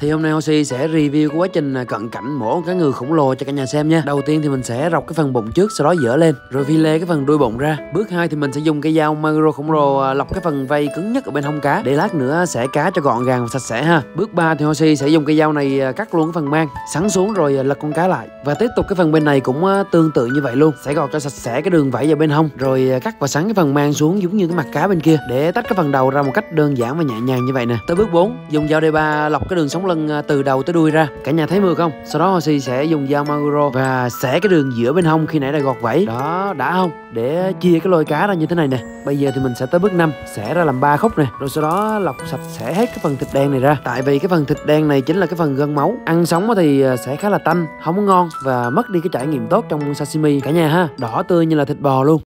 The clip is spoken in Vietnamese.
Thì hôm nay Hoshi sẽ review quá trình cận cảnh mổ cá ngừ khổng lồ cho cả nhà xem nha. Đầu tiên thì mình sẽ rọc cái phần bụng trước, sau đó dỡ lên, rồi phi lê cái phần đuôi bụng ra. Bước 2 thì mình sẽ dùng cái dao maguro khổng lồ lọc cái phần vây cứng nhất ở bên hông cá, để lát nữa xẻ cá cho gọn gàng và sạch sẽ ha. Bước 3 thì Hoshi sẽ dùng cái dao này cắt luôn cái phần mang, sắn xuống rồi lật con cá lại. Và tiếp tục cái phần bên này cũng tương tự như vậy luôn, sẽ gọt cho sạch sẽ cái đường vảy vào bên hông, rồi cắt và sắn cái phần mang xuống giống như cái mặt cá bên kia, để tách cái phần đầu ra một cách đơn giản và nhẹ nhàng như vậy nè. Tới bước 4, dùng dao D3 lọc cái đường sống lưng từ đầu tới đuôi ra. Cả nhà thấy mượt không? Sau đó Hoshi sẽ dùng dao maguro và xẻ cái đường giữa bên hông khi nãy đã gọt vảy. Đó, đã không? Để chia cái lôi cá ra như thế này nè. Bây giờ thì mình sẽ tới bước 5, xẻ ra làm 3 khúc nè, rồi sau đó lọc sạch xẻ hết cái phần thịt đen này ra. Tại vì cái phần thịt đen này chính là cái phần gân máu. Ăn sống thì sẽ khá là tanh, không ngon và mất đi cái trải nghiệm tốt trong sashimi cả nhà ha. Đỏ tươi như là thịt bò luôn.